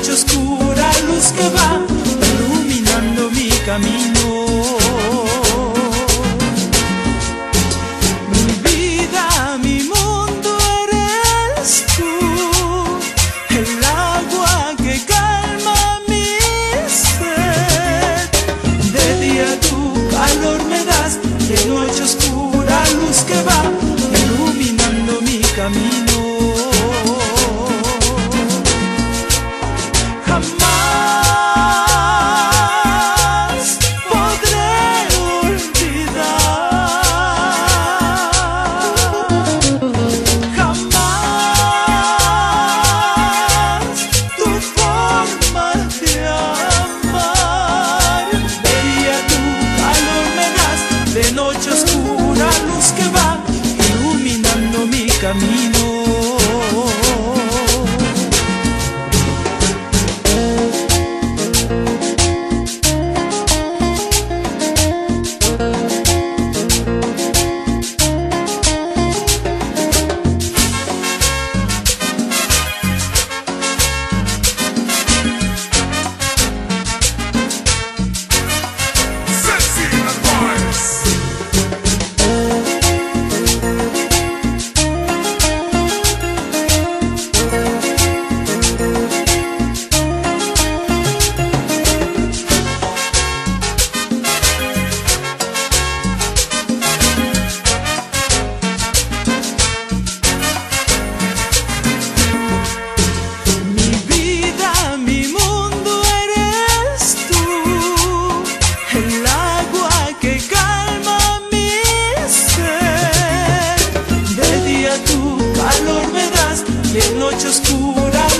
noche oscura, luz que va iluminando mi camino. Mi vida, mi mundo eres tú, el agua que calma mi sed. De día tu calor me das, de noche oscura, luz que va iluminando mi camino. Noche oscura,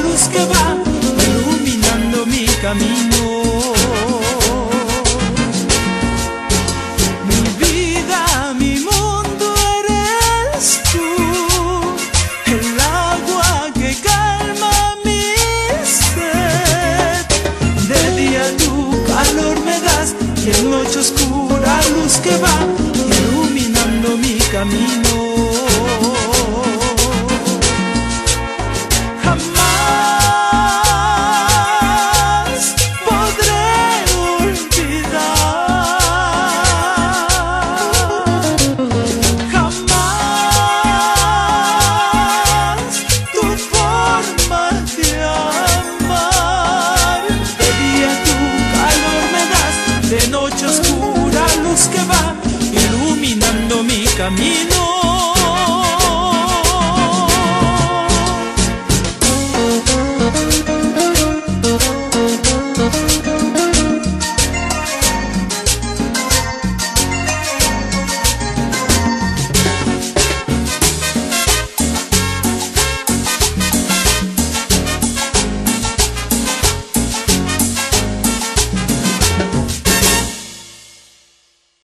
luz que va iluminando mi camino.